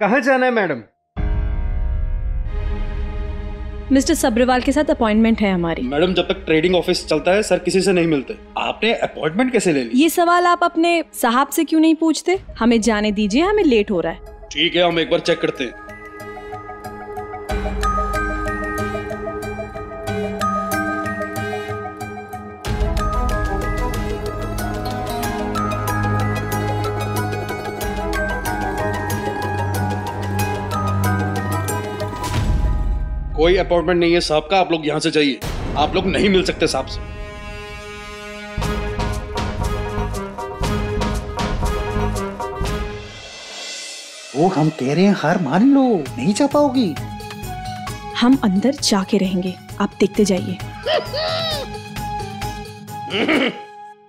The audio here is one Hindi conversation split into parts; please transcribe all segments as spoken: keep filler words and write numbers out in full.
कहाँ जाना है मैडम? मिस्टर सब्रीवाल के साथ अपॉइंटमेंट है हमारी। मैडम जब तक ट्रेडिंग ऑफिस चलता है सर किसी से नहीं मिलते, आपने अपॉइंटमेंट कैसे ले ली? ये सवाल आप अपने साहब से क्यों नहीं पूछते? हमें जाने दीजिए, हमें लेट हो रहा है। ठीक है, हम एक बार चेक करते हैं। कोई अपॉइंटमेंट नहीं है साहब का, आप लोग यहाँ से जाइए, आप लोग नहीं मिल सकते साहब से। वो हम कह रहे हैं हार मान लो, नहीं जा पाओगी। हम अंदर जाके रहेंगे, आप देखते जाइए।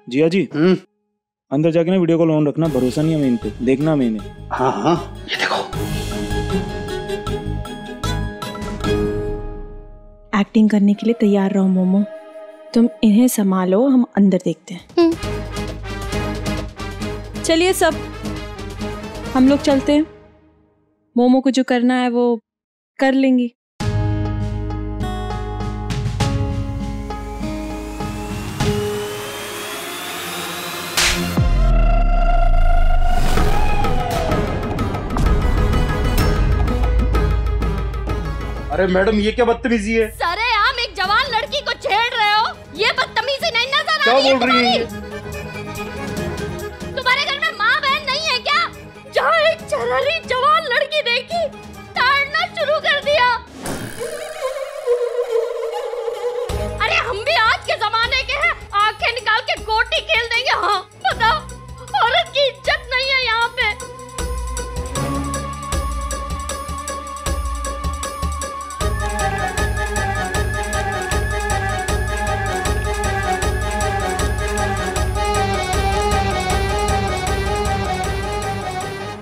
जिया जी, अंदर जाके ना वीडियो कॉल ऑन रखना, भरोसा नहीं है हमें इन पे, देखना मैंने। हाँ हाँ ये देखो, एक्टिंग करने के लिए तैयार रहो मोमो, तुम इन्हें संभालो, हम अंदर देखते हैं। चलिए सब, हम लोग चलते हैं, मोमो को जो करना है वो कर लेंगी। अरे मैडम ये क्या बदतमीजी है? सर हम एक जवान लड़की को छेड़ रहे हो, ये बदतमीजी नहीं नजर आ रही है? क्या बोल रही है? तुम्हारे घर में माँ बहन नहीं है क्या? जहाँ एक चरहरी जवान लड़की देखी, ताड़ना शुरू कर दिया। अरे हम भी आज के जमाने के हैं, आंखें निकाल के गोटी खेल देंगे। हाँ बताओ, औरत की इज्जत नहीं है यहाँ पे।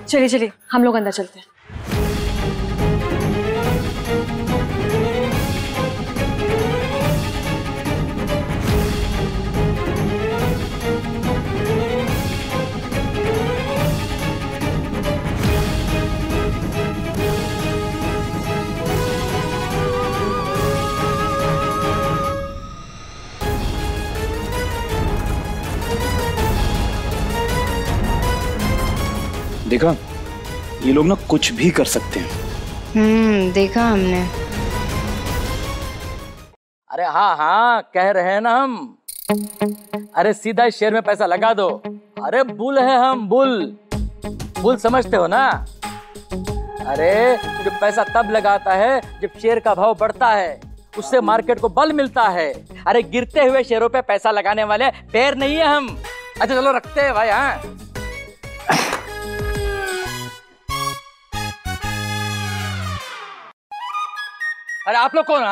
चलिए चलिए हम लोग अंदर चलते हैं। देखा, ये लोग ना कुछ भी कर सकते हैं। हम्म, देखा हमने। अरे हाँ हाँ कह रहे हैं ना हम। अरे सीधा शेयर में पैसा लगा दो। अरे बुल है हम, बुल बुल समझते हो ना? अरे जो पैसा तब लगाता है जब शेयर का भाव बढ़ता है, उससे मार्केट को बल मिलता है। अरे गिरते हुए शेयरों पे पैसा लगाने वाले पैर नहीं है हम। अच्छा चलो रखते हैं भाई। हाँ अरे आप लोग कौन है?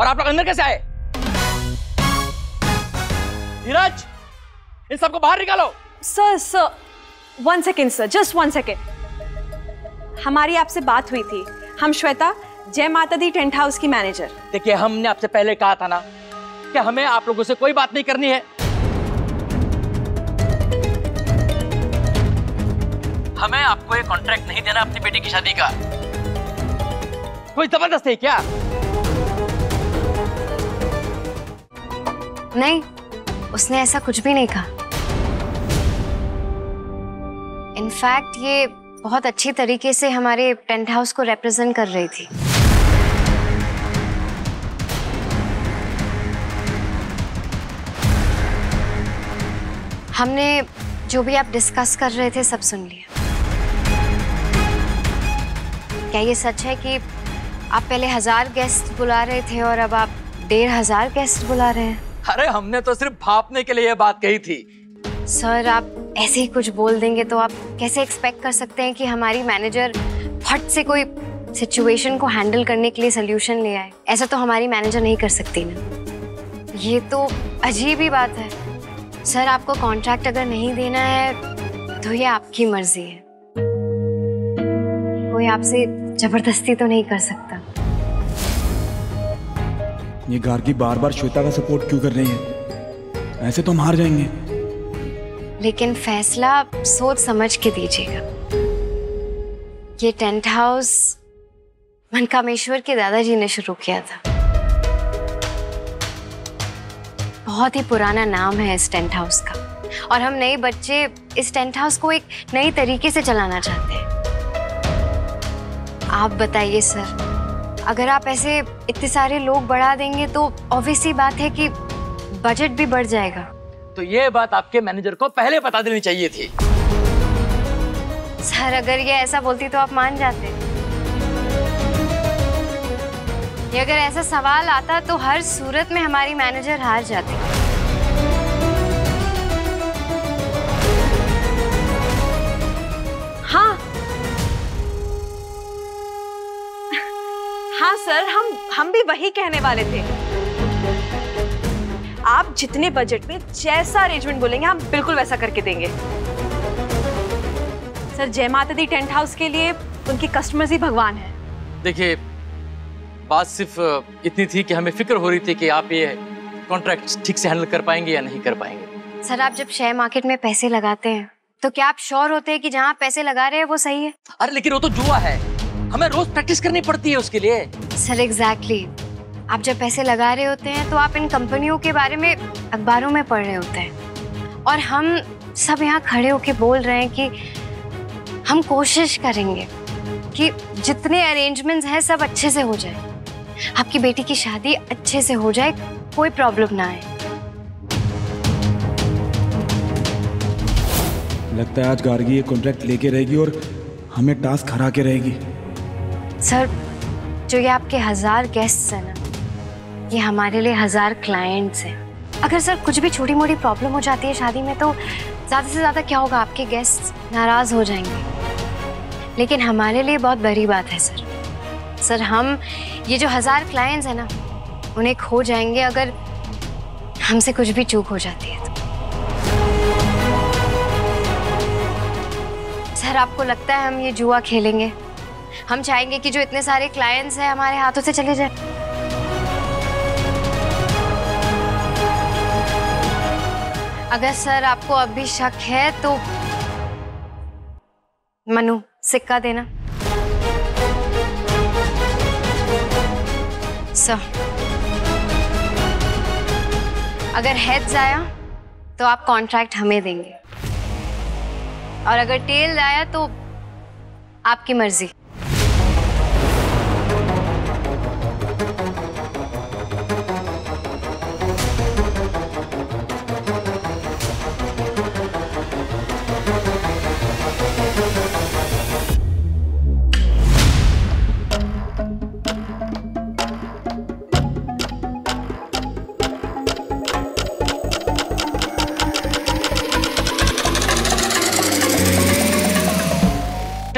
और आप लोग अंदर कैसे आए? हिराज, इन सबको बाहर निकालो। Sir sir one second sir, just one second. हमारी आपसे बात हुई थी, हम श्वेता, जय मातादी टेंट हाउस की मैनेजर। देखिए हमने आपसे पहले कहा था ना कि हमें आप लोगों से कोई बात नहीं करनी है। हमें आपको ये कॉन्ट्रैक्ट नहीं देना अपनी बेटी की शादी का। कोई जबरदस्त है क्या? नहीं, उसने ऐसा कुछ भी नहीं कहा। इनफैक्ट ये बहुत अच्छी तरीके से हमारे टेंट हाउस को रिप्रेजेंट कर रही थी। हमने जो भी आप डिस्कस कर रहे थे सब सुन लिया। क्या ये सच है कि आप पहले हजार गेस्ट बुला रहे थे और अब आप डेढ़ हजार गेस्ट बुला रहे हैं? अरे हमने तो सिर्फ भापने के लिए ये बात कही थी। सर आप ऐसे ही कुछ बोल देंगे तो आप कैसे एक्सपेक्ट कर सकते हैं कि हमारी मैनेजर फट से कोई सिचुएशन को हैंडल करने के लिए सोल्यूशन ले आए? ऐसा तो हमारी मैनेजर नहीं कर सकती ना। ये तो अजीब ही बात है। सर आपको कॉन्ट्रैक्ट अगर नहीं देना है तो ये आपकी मर्जी है, कोई आपसे जबरदस्ती तो नहीं कर सकता। ये गार्गी बार बार श्वेता का सपोर्ट क्यों कर रही है? ऐसे तो हम हार जाएंगे। लेकिन फैसला आप सोच समझ के दीजिएगा। ये टेंट हाउस मनकामेश्वर के दादाजी ने शुरू किया था। बहुत ही पुराना नाम है इस टेंट हाउस का और हम नए बच्चे इस टेंट हाउस को एक नए तरीके से चलाना चाहते हैं। आप बताइए सर, अगर आप ऐसे इतने सारे लोग बढ़ा देंगे तो ऑब्वियसली बात है कि बजट भी बढ़ जाएगा। तो ये बात आपके मैनेजर को पहले बता देनी चाहिए थी। सर अगर ये ऐसा बोलती तो आप मान जाते। ये अगर ऐसा सवाल आता तो हर सूरत में हमारी मैनेजर हार जाती। हाँ हाँ सर, हम हम भी वही कहने वाले थे। आप जितने बजट में जैसा अरेंजमेंट बोलेंगे हम बिल्कुल वैसा करके देंगे। सर जय माता दी टेंट हाउस के लिए उनके कस्टमर्स ही भगवान हैं। देखिए बात सिर्फ इतनी थी कि हमें फिक्र हो रही थी कि आप ये कॉन्ट्रैक्ट ठीक से हैंडल कर पाएंगे या नहीं कर पाएंगे। सर आप जब शेयर मार्केट में पैसे लगाते हैं तो क्या आप श्योर होते हैं कि जहाँ पैसे लगा रहे हैं वो सही है? अरे लेकिन वो तो जुआ है, हमें रोज प्रैक्टिस करनी पड़ती है उसके लिए। सर एग्जैक्टली, आप जब पैसे लगा रहे होते हैं तो आप इन कंपनियों के बारे में अखबारों में पढ़ रहे होते हैं और हम सब यहाँ खड़े होके बोल रहे हैं कि हम कोशिश करेंगे कि जितने अरेंजमेंट्स हैं सब अच्छे से हो जाए, आपकी बेटी की शादी अच्छे से हो जाए, कोई प्रॉब्लम ना आए। लगता है आज गार्गी ये कॉन्ट्रैक्ट लेके रहेगी और हमें टास्क हरा के रहेगी। सर जो ये आपके हजार गेस्ट हैं ना, ये हमारे लिए हजार क्लाइंट्स हैं। अगर सर कुछ भी छोटी मोटी प्रॉब्लम हो जाती है शादी में तो ज़्यादा से ज़्यादा क्या होगा, आपके गेस्ट नाराज हो जाएंगे, लेकिन हमारे लिए बहुत बड़ी बात है सर। सर हम ये जो हजार क्लाइंट्स हैं ना उन्हें खो जाएंगे अगर हमसे कुछ भी चूक हो जाती है तो। सर आपको लगता है हम ये जुआ खेलेंगे? हम चाहेंगे कि जो इतने सारे क्लाइंट्स हैं हमारे हाथों से चले जाए? अगर सर आपको अब भी शक है तो मनु सिक्का देना। सर अगर हेड्स आया तो आप कॉन्ट्रैक्ट हमें देंगे और अगर टेल आया तो आपकी मर्जी।